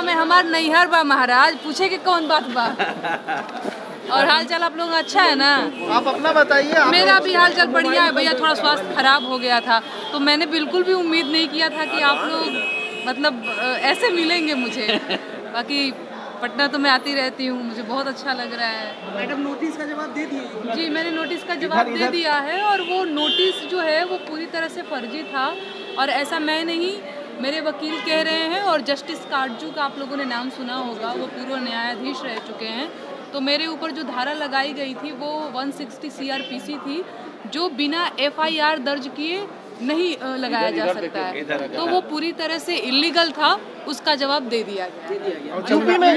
गाँव में हमार नैहर बा महाराज, पूछे के कौन बात बा। और हालचाल आप लोग अच्छा है ना? आप अपना बताइए। मेरा भी हालचाल बढ़िया है भैया, थोड़ा स्वास्थ्य खराब हो गया था तो मैंने बिल्कुल भी उम्मीद नहीं किया था कि आप लोग मतलब ऐसे मिलेंगे मुझे। बाकी पटना तो मैं आती रहती हूँ, मुझे बहुत अच्छा लग रहा है। मैडम नोटिस का जवाब दे दिया? जी मैंने नोटिस का जवाब दे दिया है और वो नोटिस जो है वो पूरी तरह से फर्जी था और ऐसा मैं नहीं मेरे वकील कह रहे हैं। और जस्टिस काटजू का आप लोगों ने नाम सुना होगा, वो पूर्व न्यायाधीश रह चुके हैं। तो मेरे ऊपर जो धारा लगाई गई थी वो 160 CRPC थी, जो बिना FIR दर्ज किए नहीं लगाया जा सकता है। तो वो पूरी तरह से इलीगल था, उसका जवाब दे दिया गया। यूपी में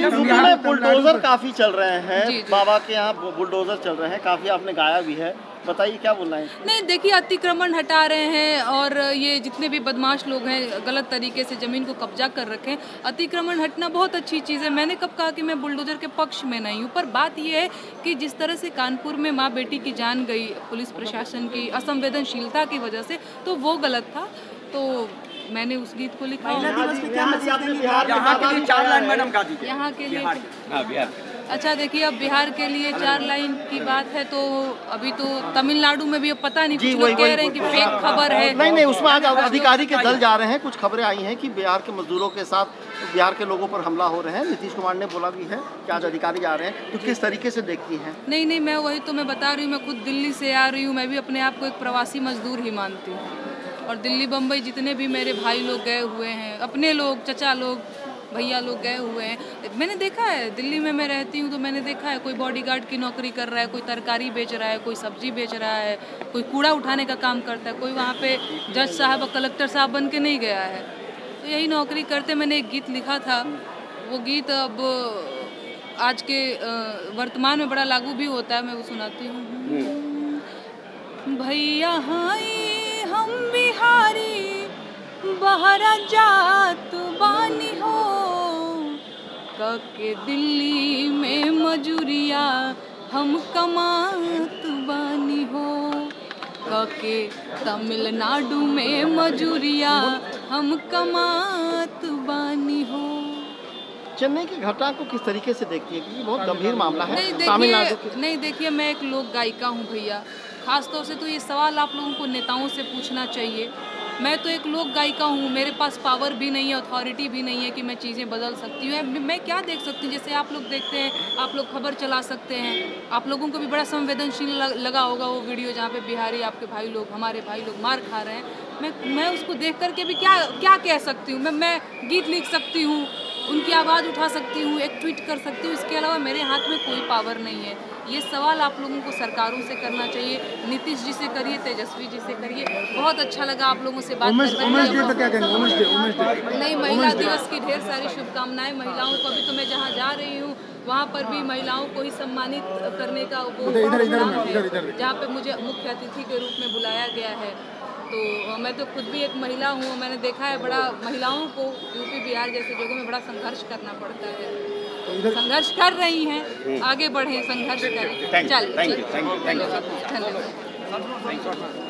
बुलडोजर काफी चल रहे हैं, बाबा के यहाँ बुलडोजर चल रहे हैं काफी, आपने गाया भी है, बताइए क्या बोलना है? नहीं देखिए, अतिक्रमण हटा रहे हैं और ये जितने भी बदमाश लोग हैं गलत तरीके से ज़मीन को कब्जा कर रखें। अतिक्रमण हटना बहुत अच्छी चीज़ है, मैंने कब कहा कि मैं बुलडोजर के पक्ष में नहीं हूँ। पर बात ये है कि जिस तरह से कानपुर में माँ बेटी की जान गई पुलिस प्रशासन की असंवेदनशीलता की वजह से, तो वो गलत था। तो मैंने उस गीत को लिखा। यहाँ के लिए अच्छा देखिए, अब बिहार के लिए 4 लाइन की बात है तो अभी तो तमिलनाडु में भी अब पता नहीं कुछ लोग कह रहे हैं कि फेक खबर है। नहीं उसमें आज अधिकारी के दल जा रहे हैं, कुछ खबरें आई हैं कि बिहार के मजदूरों के साथ बिहार के लोगों पर हमला हो रहे हैं। नीतीश कुमार ने बोला भी है कि आज अधिकारी जा रहे हैं, तो किस तरीके से देखती हैं? नहीं मैं वही तो मैं बता रही हूँ, मैं खुद दिल्ली से आ रही हूँ, मैं भी अपने आप को एक प्रवासी मजदूर ही मानती हूँ। और दिल्ली बम्बई जितने भी मेरे भाई लोग गए हुए हैं, अपने लोग चचा लोग भैया लोग गए हुए हैं, मैंने देखा है। दिल्ली में मैं रहती हूँ तो मैंने देखा है, कोई बॉडीगार्ड की नौकरी कर रहा है, कोई तरकारी बेच रहा है, कोई सब्जी बेच रहा है, कोई कूड़ा उठाने का काम करता है, कोई वहाँ पे जज साहब और कलेक्टर साहब बन के नहीं गया है, तो यही नौकरी करते। मैंने एक गीत लिखा था, वो गीत अब आज के वर्तमान में बड़ा लागू भी होता है, मैं वो सुनाती हूँ। भैया हाय हम बिहारी बहरा जात बानी हो, कके दिल्ली में मजूरिया हम कमात बानी हो, कके तमिलनाडु में मजूरिया हम कमात बानी हो। चेन्नई की घटना को किस तरीके से देखती है क्योंकि बहुत गंभीर मामला है? नहीं देखिए मैं एक लोक गायिका हूँ भैया, खासतौर से तो ये सवाल आप लोगों को नेताओं से पूछना चाहिए। मैं तो एक लोक गायिका हूँ, मेरे पास पावर भी नहीं है, अथॉरिटी भी नहीं है कि मैं चीज़ें बदल सकती हूँ। मैं क्या देख सकती हूँ? जैसे आप लोग देखते हैं, आप लोग खबर चला सकते हैं, आप लोगों को भी बड़ा संवेदनशील लगा होगा वो वीडियो जहाँ पे बिहारी आपके भाई लोग हमारे भाई लोग मार खा रहे हैं। मैं उसको देख करके भी क्या कह सकती हूँ? मैं गीत लिख सकती हूँ, उनकी आवाज़ उठा सकती हूँ, एक ट्वीट कर सकती हूँ, इसके अलावा मेरे हाथ में कोई पावर नहीं है। ये सवाल आप लोगों को सरकारों से करना चाहिए, नीतीश जी से करिए, तेजस्वी जी से करिए। बहुत अच्छा लगा आप लोगों से बात करके। नहीं, महिला दिवस की ढेर सारी शुभकामनाएं महिलाओं को। अभी तो मैं जहाँ जा रही हूँ वहाँ पर भी महिलाओं को ही सम्मानित करने का वो प्रोग्राम है, जहाँ पे मुझे मुख्य अतिथि के रूप में बुलाया गया है। तो मैं तो खुद भी एक महिला हूँ, मैंने देखा है बड़ा महिलाओं को यूपी बिहार जैसे जगहों में बड़ा संघर्ष करना पड़ता है। संघर्ष कर रही हैं, आगे बढ़ें, संघर्ष करें। चलिए, थैंक यू।